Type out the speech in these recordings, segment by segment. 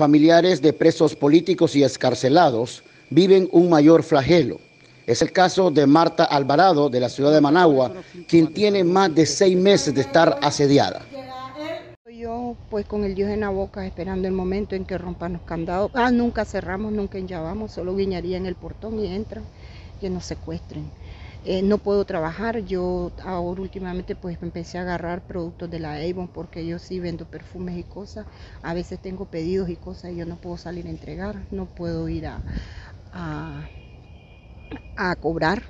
familiares de presos políticos y excarcelados viven un mayor flagelo. Es el caso de Marta Alvarado, de la ciudad de Managua, quien tiene más de 6 meses de estar asediada. Yo, pues, con el Dios en la boca, esperando el momento en que rompan los candados. Nunca cerramos, nunca enllavamos, solo guiñaría en el portón y entran, que nos secuestren. No puedo trabajar. Yo ahora últimamente pues empecé a agarrar productos de la Avon, porque yo sí vendo perfumes y cosas. A veces tengo pedidos y cosas y yo no puedo salir a entregar, no puedo ir a cobrar.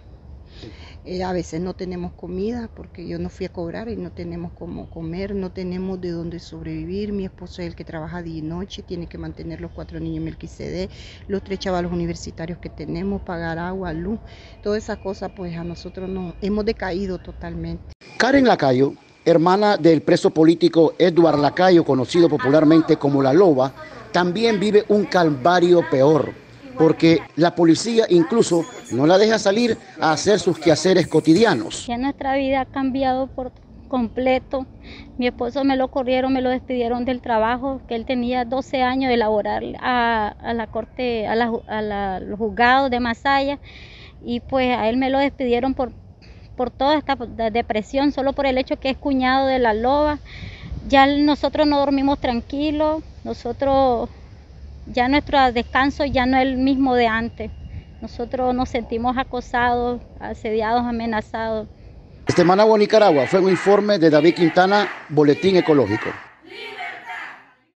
A veces no tenemos comida porque yo no fui a cobrar y no tenemos cómo comer, no tenemos de dónde sobrevivir. Mi esposo es el que trabaja día y noche, tiene que mantener los 4 niños Melquisede, los 3 chavalos universitarios que tenemos, pagar agua, luz, todas esas cosas. Pues a nosotros nos hemos decaído totalmente. Karen Lacayo, hermana del preso político Edward Lacayo, conocido popularmente como La Loba, también vive un calvario peor, porque la policía incluso no la deja salir a hacer sus quehaceres cotidianos. Ya nuestra vida ha cambiado por completo. Mi esposo me lo corrieron, me lo despidieron del trabajo, que él tenía 12 años de laborar a la corte, los juzgados de Masaya, y pues a él me lo despidieron por toda esta depresión, solo por el hecho que es cuñado de La Loba. Ya nosotros no dormimos tranquilos, nosotros... Ya nuestro descanso ya no es el mismo de antes. Nosotros nos sentimos acosados, asediados, amenazados. Desde Managua, Nicaragua, fue un informe de David Quintana, Boletín Ecológico.